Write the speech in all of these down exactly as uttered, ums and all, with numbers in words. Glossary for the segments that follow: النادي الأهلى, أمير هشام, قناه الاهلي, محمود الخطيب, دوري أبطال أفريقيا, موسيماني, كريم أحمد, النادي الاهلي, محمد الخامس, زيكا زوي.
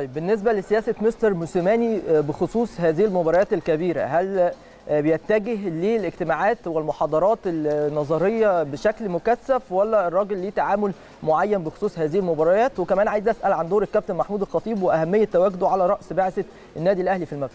طيب بالنسبه لسياسه مستر موسيماني بخصوص هذه المباريات الكبيره، هل بيتجه للاجتماعات والمحاضرات النظريه بشكل مكثف، ولا الراجل ليه تعامل معين بخصوص هذه المباريات؟ وكمان عايز اسال عن دور الكابتن محمود الخطيب واهميه تواجده على راس بعثه النادي الاهلي في المغرب.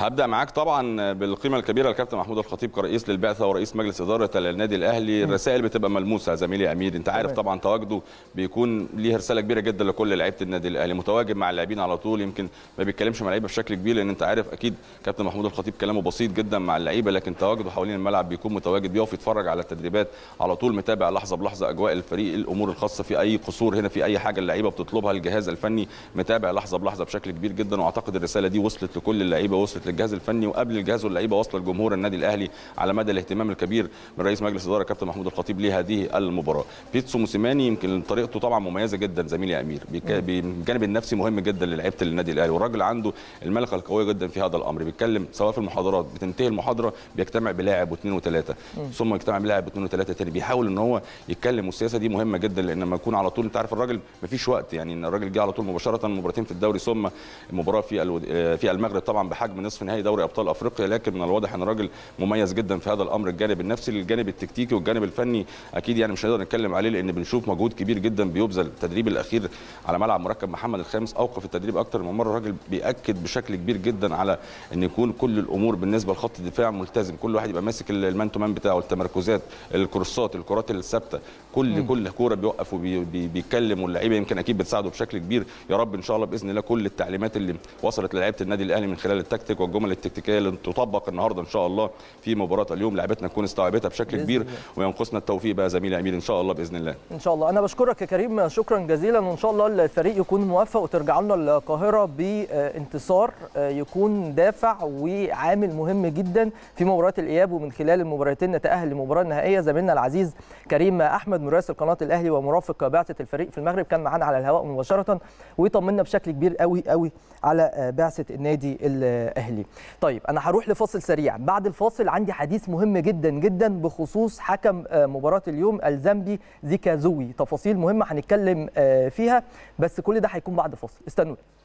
هبدأ معاك طبعا بالقيمة الكبيرة للكابتن محمود الخطيب كرئيس للبعثة ورئيس مجلس إدارة النادي الأهلي. الرسائل بتبقى ملموسة زميلي أمير، أنت عارف طبعا تواجده بيكون ليه رسالة كبيرة جدا لكل لعيبة النادي الأهلي، متواجد مع اللاعبين على طول، يمكن ما بيتكلمش مع اللعيبة بشكل كبير لأن أنت عارف أكيد كابتن محمود الخطيب كلامه بسيط جدا مع اللعيبة، لكن تواجده حوالين الملعب بيكون متواجد، بيقف يتفرج على التدريبات على طول، متابع لحظة بلحظة أجواء الفريق، الأمور الخاصة، في أي قصور هنا، في أي حاجة اللعيبة بتطلبها، الجهاز الفني متابع لحظة بلحظة بشكل كبير جدا. وأعتقد الرسالة دي وصلت لكل اللعيبة، وصلت الجهاز الفني، وقبل الجهاز واللعيبه وصل لجمهور النادي الاهلي على مدى الاهتمام الكبير من رئيس مجلس اداره كابتن محمود الخطيب لهذه المباراه. بيتسو موسيماني يمكن طريقته طبعا مميزه جدا زميلي يا امير، بالجانب النفسي مهم جدا للعيبه النادي الاهلي، والراجل عنده الملكه القويه جدا في هذا الامر. بيتكلم سواء في المحاضرات، بتنتهي المحاضره بيجتمع بلاعب واثنين وثلاثه، ثم يجتمع بلاعب واثنين وثلاثه تاني، بيحاول ان هو يتكلم، والسياسه دي مهمه جدا لان لما يكون على طول انت عارف الراجل مفيش وقت، يعني ان الراجل جه على طول مباشره مباراتين في الدوري ثم مباراه في في المغرب طبعا بحجم نصف نهائي دوري ابطال افريقيا، لكن من الواضح ان الراجل مميز جدا في هذا الامر، الجانب النفسي للجانب التكتيكي والجانب الفني اكيد يعني مش هنقدر نتكلم عليه لان بنشوف مجهود كبير جدا بيبذل. التدريب الاخير على ملعب مركب محمد الخامس اوقف التدريب اكتر من مره، الراجل بياكد بشكل كبير جدا على ان يكون كل الامور بالنسبه لخط الدفاع ملتزم، كل واحد يبقى ماسك المان تو مان بتاعه، التمركزات، الكروسات، الكرات الثابته، كل م. كل كوره بيوقف وبيتكلم، واللعيبه يمكن اكيد بتساعده بشكل كبير. يا رب ان شاء الله باذن الله كل التعليمات اللي وصلت للاعيبه النادي الاهلي من خلال التكتيك والجمل التكتيكيه اللي تطبق النهارده ان شاء الله في مباراه اليوم، لعبتنا تكون استوعبتها بشكل كبير الله. وينقصنا التوفيق بقى زميلي امير ان شاء الله باذن الله. ان شاء الله. انا بشكرك يا كريم، شكرا جزيلا، وان شاء الله الفريق يكون موفق وترجع لنا القاهره بانتصار يكون دافع وعامل مهم جدا في مباراه الاياب، ومن خلال المباراتين نتاهل للمباراه النهائيه. زميلنا العزيز كريم احمد مراسل قناه الاهلي ومرافق بعثه الفريق في المغرب كان معانا على الهواء مباشره ويطمنا بشكل كبير قوي قوي على بعثه النادي الاهلي. طيب انا هروح لفاصل سريع، بعد الفاصل عندي حديث مهم جدا جدا بخصوص حكم مباراه اليوم الزامبي زيكا زوي، تفاصيل مهمه هنتكلم فيها، بس كل ده هيكون بعد فاصل، استنونا.